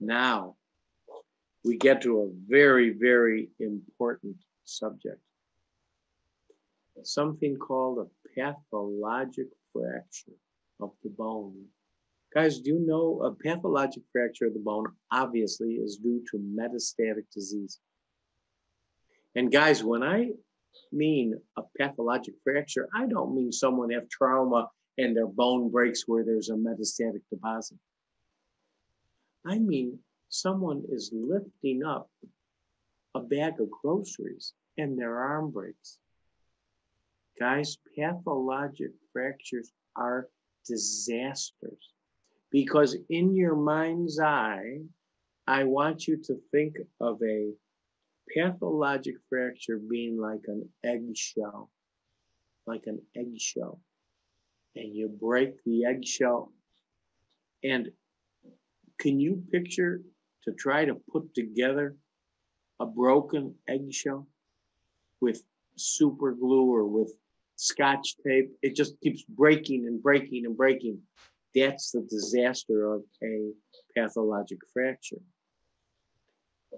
Now we get to a very, very important subject. Something called a pathologic fracture of the bone. Guys, do you know a pathologic fracture of the bone obviously is due to metastatic disease? And guys, when I mean a pathologic fracture, I don't mean someone have trauma and their bone breaks where there's a metastatic deposit. I mean someone is lifting up a bag of groceries and their arm breaks. Guys, pathologic fractures are disasters. Because in your mind's eye, I want you to think of a pathologic fracture being like an eggshell, And you break the eggshell. And can you picture to try to put together a broken eggshell with super glue or with Scotch tape? It just keeps breaking and breaking and breaking. That's the disaster of a pathologic fracture.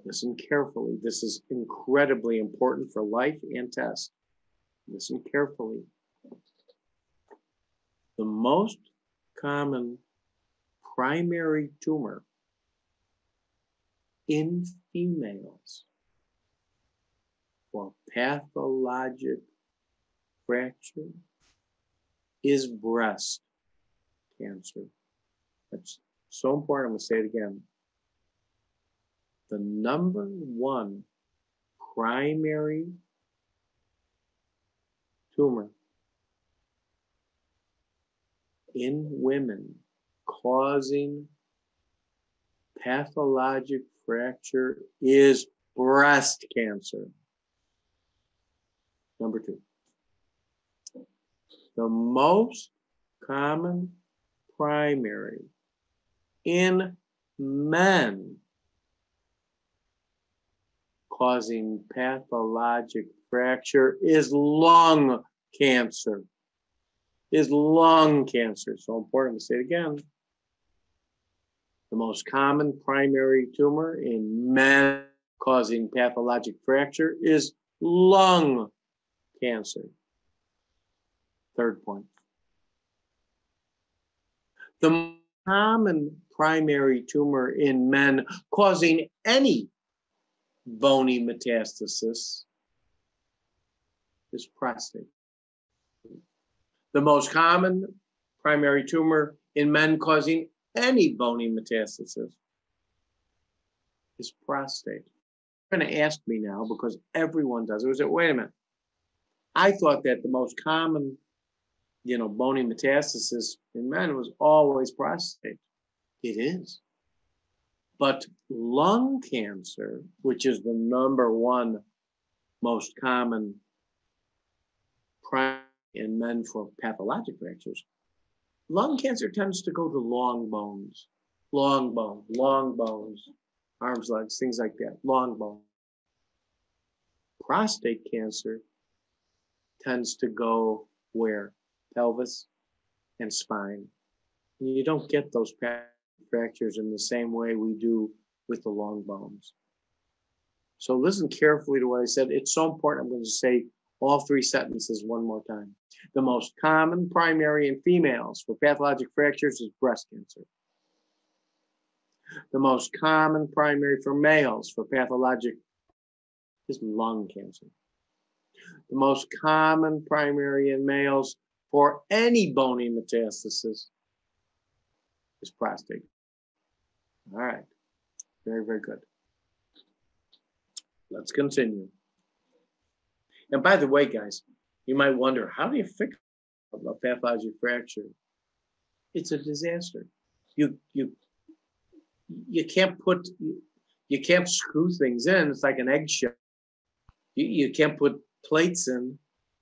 Listen carefully. This is incredibly important for life and test. Listen carefully. The most common primary tumor in females for pathologic fracture is breast cancer. That's so important. I'm going to say it again. The number one primary tumor in women causing pathologic fracture is breast cancer. Number two, the most common primary in men causing pathologic fracture is lung cancer. So important to say it again. The most common primary tumor in men causing pathologic fracture is lung cancer. Third point. The common primary tumor in men causing any bony metastasis is prostate. The most common primary tumor in men causing any bony metastasis is prostate. You're going to ask me now because everyone does. It was like, wait a minute. I thought that the most common, bony metastasis in men was always prostate. It is. But lung cancer, which is the number one most common primary in men for pathologic fractures, lung cancer tends to go to long bones, arms, legs, things like that, long bone. Prostate cancer tends to go where? Pelvis and spine. You don't get those fractures in the same way we do with the long bones. So listen carefully to what I said. It's so important. I'm going to say all three sentences one more time. The most common primary in females for pathologic fractures is breast cancer. The most common primary for males for pathologic is lung cancer. The most common primary in males for any bony metastasis is prostate. All right. Very, very good. Let's continue. And by the way, guys, you might wonder, how do you fix a pathologic fracture? It's a disaster. You can't screw things in. It's like an eggshell. You can't put plates in.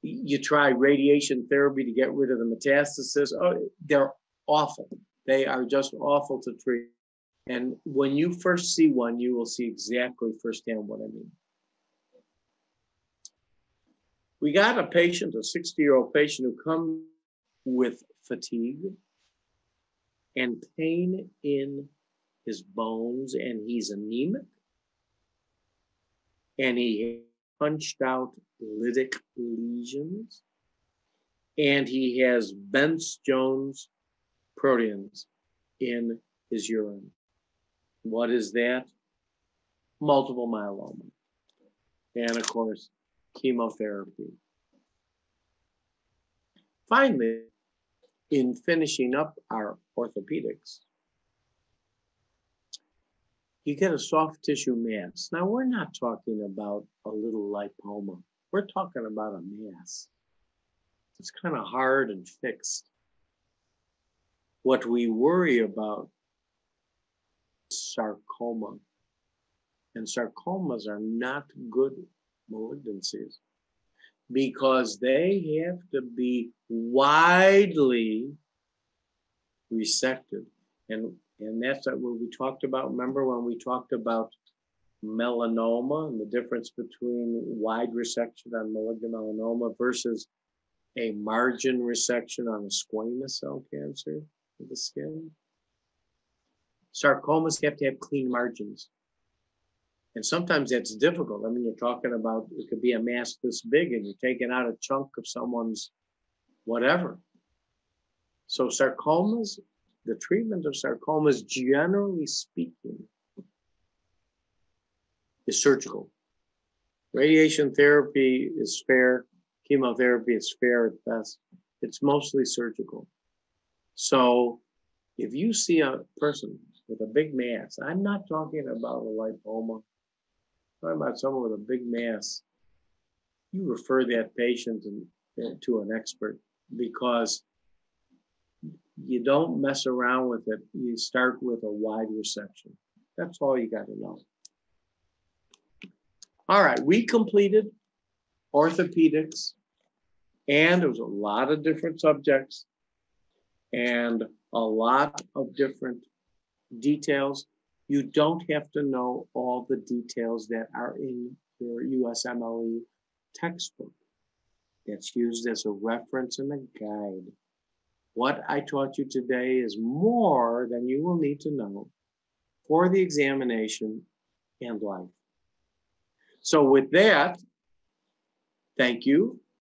You try radiation therapy to get rid of the metastasis. Oh, they're awful. They are just awful to treat. And when you first see one, you will see exactly firsthand what I mean. We got a patient, a 60-year-old patient who comes with fatigue and pain in his bones, and he's anemic, and he punched out lytic lesions, and he has Bence Jones proteins in his urine. What is that? Multiple myeloma. And of course, chemotherapy. Finally, in finishing up our orthopedics, you get a soft tissue mass. Now, we're not talking about a little lipoma. We're talking about a mass. It's kind of hard and fixed. What we worry about is sarcoma. And sarcomas are not good malignancies because they have to be widely resected. And that's what we talked about. Remember when we talked about melanoma and the difference between wide resection on malignant melanoma versus a margin resection on a squamous cell cancer of the skin? Sarcomas have to have clean margins. And sometimes that's difficult. I mean, you're talking about, it could be a mass this big and you're taking out a chunk of someone's whatever. So sarcomas, the treatment of sarcomas, generally speaking, is surgical. Radiation therapy is fair. Chemotherapy is fair at best. It's mostly surgical. So if you see a person with a big mass, I'm not talking about a lipoma. I'm talking about someone with a big mass. You refer that patient to an expert because you don't mess around with it. You start with a wide resection. That's all you got to know. All right, we completed orthopedics, and there was a lot of different subjects and a lot of different details. You don't have to know all the details that are in your USMLE textbook. That's used as a reference and a guide. What I taught you today is more than you will need to know for the examination and life. So with that, thank you